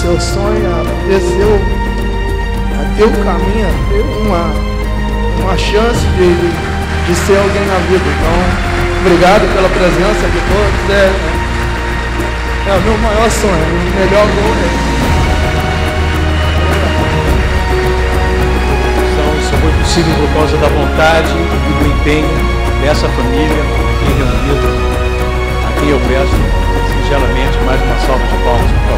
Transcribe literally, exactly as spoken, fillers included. seu sonho, a seu, a teu caminho, a ter uma, uma chance de, de ser alguém na vida. Então, obrigado pela presença de todos. É, é o meu maior sonho, o melhor gol é. Só foi possível por causa da vontade e do empenho dessa família aqui reunida, a quem eu peço sinceramente mais uma salva de palmas.